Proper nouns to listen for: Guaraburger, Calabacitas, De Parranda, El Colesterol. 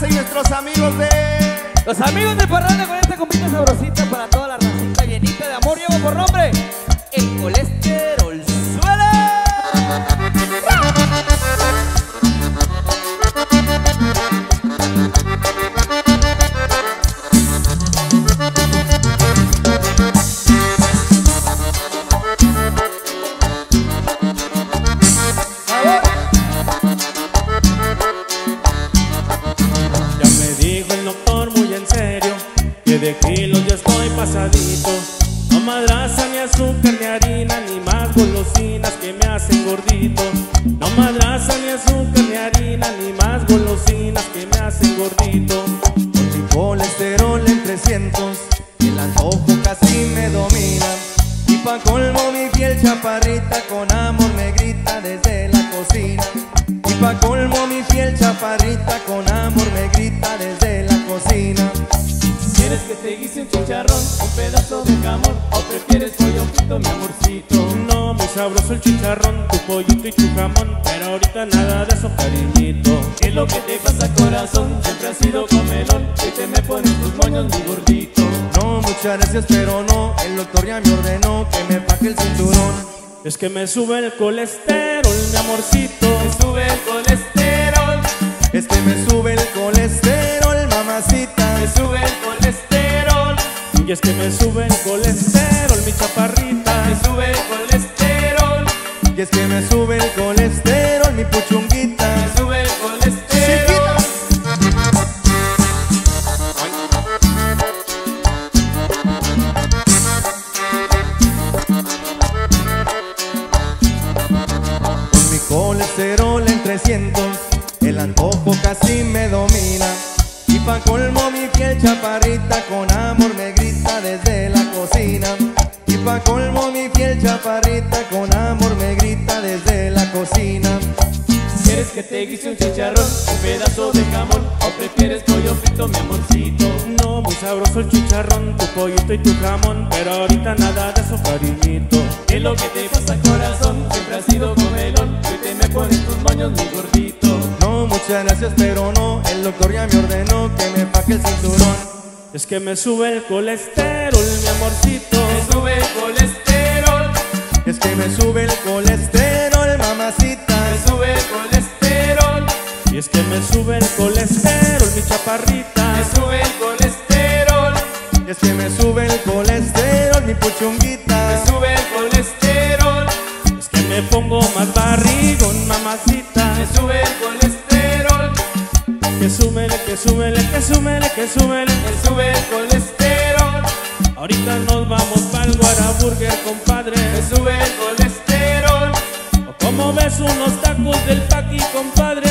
hacen nuestros amigos de... Los amigos de Parranda con esta compita sabrosita para toda la racita llenita de amor. Llevo por nombre El Colesterol. De kilos ya estoy pasadito, no madraza ni azúcar ni harina, ni más golosinas que me hacen gordito. No madraza ni azúcar ni harina, ni más golosinas que me hacen gordito. Con mi colesterol en 300, el antojo casi me domina, y pa' colmo mi piel chaparrita con amor me grita desde la cocina. Y pa' colmo mi piel chaparrita con amor me grita desde la cocina. ¿Quieres que te guise un chicharrón, un pedazo de jamón, o prefieres polloncito, mi amorcito? No, muy sabroso el chicharrón, tu pollito y tu jamón, pero ahorita nada de eso, cariñito. ¿Qué es lo que te pasa, corazón? Siempre has sido comelón, y te me pones tus moños, mi gordito. No, muchas gracias, pero no, el doctor ya me ordenó que me paque el cinturón. Es que me sube el colesterol, mi amorcito. Me sube el colesterol. Es que me sube el colesterol, mamacita. Me sube el colesterol. Y es que me sube el colesterol, mi chaparrita. Me sube el colesterol. Y es que me sube el colesterol, mi puchunguita. Me sube el colesterol. Con mi colesterol en 300, el antojo casi me domina, y pa' colmo mi piel chaparrita con amor me grita desde la cocina. Y pa' colmo mi piel chaparrita con amor me grita desde la cocina. ¿Quieres que te guise un chicharrón, un pedazo de jamón, o prefieres pollo frito, mi amorcito? No, muy sabroso el chicharrón, tu pollito y tu jamón, pero ahorita nada de eso, cariñito. ¿Qué es lo que te pasa, corazón? Siempre has sido comelón, hoy te me pones tus moños, mi gordito. No, muchas gracias, pero no, el doctor ya me ordenó que me paque el cinturón. Es que me sube el colesterol, mi amorcito. Me sube el colesterol. Es que me sube el colesterol, mamacita. Me sube el colesterol. Y es que me sube el colesterol, mi chaparrita. Me sube el colesterol. Y es que me sube el colesterol, mi puchunguita. Me sube el colesterol. Es que me pongo más barrigón, mamacita. Me sube el colesterol. Que súbele, que súbele, que súbele, que súbele, que sube el colesterol. Ahorita nos vamos pa'l Guaraburger, compadre. Que sube el colesterol. O como ves unos tacos del paqui, compadre.